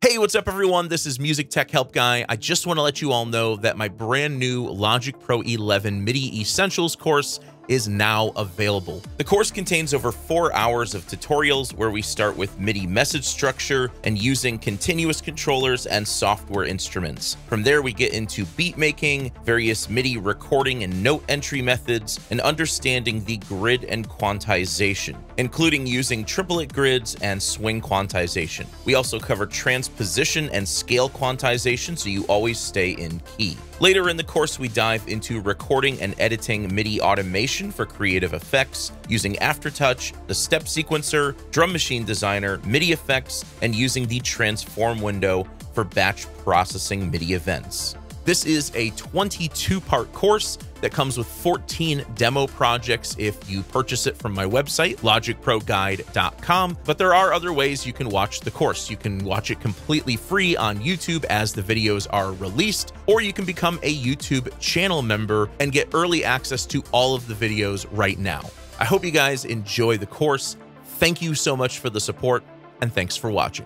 Hey, what's up everyone? This is Music Tech Help Guy. I just want to let you all know that my brand new Logic Pro 11 MIDI Essentials course is now available. The course contains over 4 hours of tutorials where we start with MIDI message structure and using continuous controllers and software instruments. From there, we get into beat making, various MIDI recording and note entry methods, and understanding the grid and quantization, including using triplet grids and swing quantization. We also cover transposition and scale quantization, so you always stay in key. Later in the course, we dive into recording and editing MIDI automation for creative effects using Aftertouch, the step sequencer, drum machine designer, MIDI effects, and using the transform window for batch processing MIDI events. This is a 22-part course that comes with 14 demo projects if you purchase it from my website, logicproguide.com. But there are other ways you can watch the course. You can watch it completely free on YouTube as the videos are released, or you can become a YouTube channel member and get early access to all of the videos right now. I hope you guys enjoy the course. Thank you so much for the support, and thanks for watching.